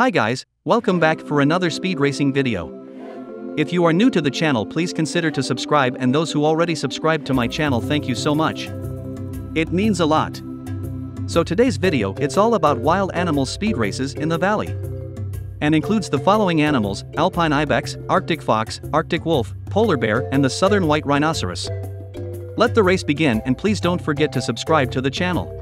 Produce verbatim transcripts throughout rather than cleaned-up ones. Hi guys, welcome back for another speed racing video. If you are new to the channel, please consider to subscribe, and those who already subscribed to my channel, thank you so much. It means a lot. So today's video, it's all about wild animal speed races in the valley, and includes the following animals: alpine ibex, arctic fox, arctic wolf, polar bear, and the southern white rhinoceros. Let the race begin, and please don't forget to subscribe to the channel.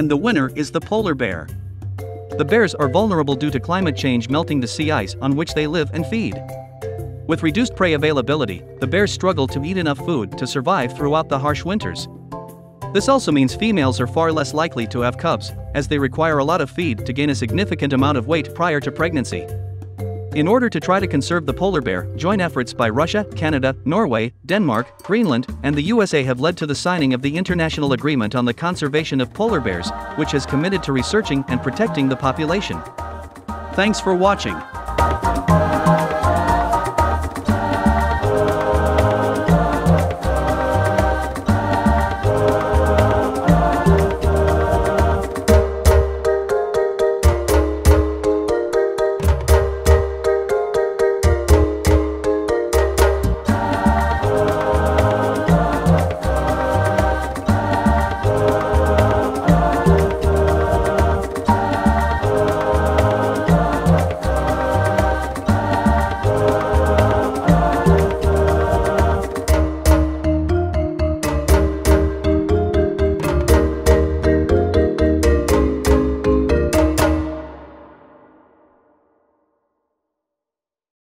and the winner is the polar bear. The bears are vulnerable due to climate change melting the sea ice on which they live and feed. With reduced prey availability, the bears struggle to eat enough food to survive throughout the harsh winters. This also means females are far less likely to have cubs, as they require a lot of feed to gain a significant amount of weight prior to pregnancy. In order to try to conserve the polar bear, joint efforts by Russia, Canada, Norway, Denmark, Greenland, and the U S A have led to the signing of the International Agreement on the Conservation of Polar Bears, which has committed to researching and protecting the population. Thanks for watching.